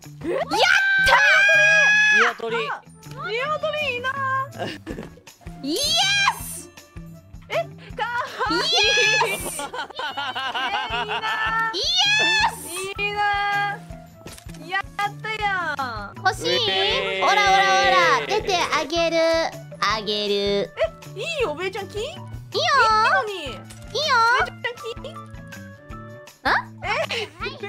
やったー！ニワトリいいなー。イエス！え、かわいい。イエス！イエス！いいなー。やったやん。欲しい？オラオラオラ出てあげるあげる。え、いいよ、べーちゃん金？いいよー。いいよ。べーちゃん金？あ？え、べーちゃん。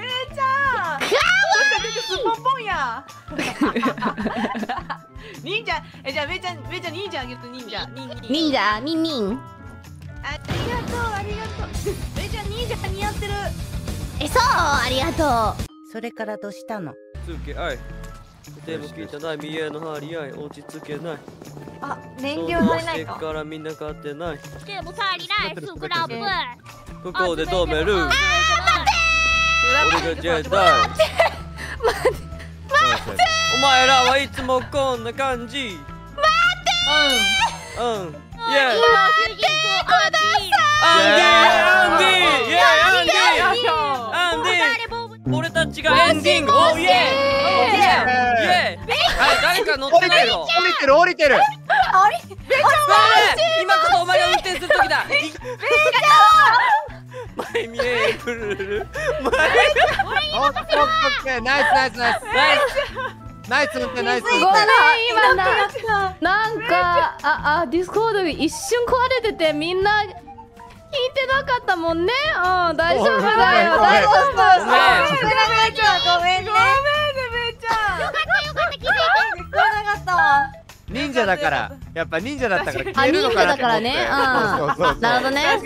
ポンポンや。忍者、え、じゃあべーちゃん忍者あげると忍者ニン。ありがとうべーちゃん忍者似合ってる。え、そうありがとう。それからどうしたの？つけあい。でも聞いたない見えの張り合い落ち着けない。あ、燃料がないか。からみんな買ってない。でも足りないスクラップ。ここで止める。ああ待て。俺がジェイだ。待ってお前らはいつもこんな感じ。待ってイエーイ。待ってください。アンディ俺たちがエンディング。おイエーイ誰か乗ってないの？降りてる今こそお前が運転する時だ。前見えブルルルナイスなんかディスコード一瞬壊れててみんな聞いてなかったもんね。うん大丈夫だよ大丈夫ごめんねめーちゃん。よかった気づいて聞こえなかったわ。忍者だからやっぱ忍者だったから消えるのかなと思って。なるほどね。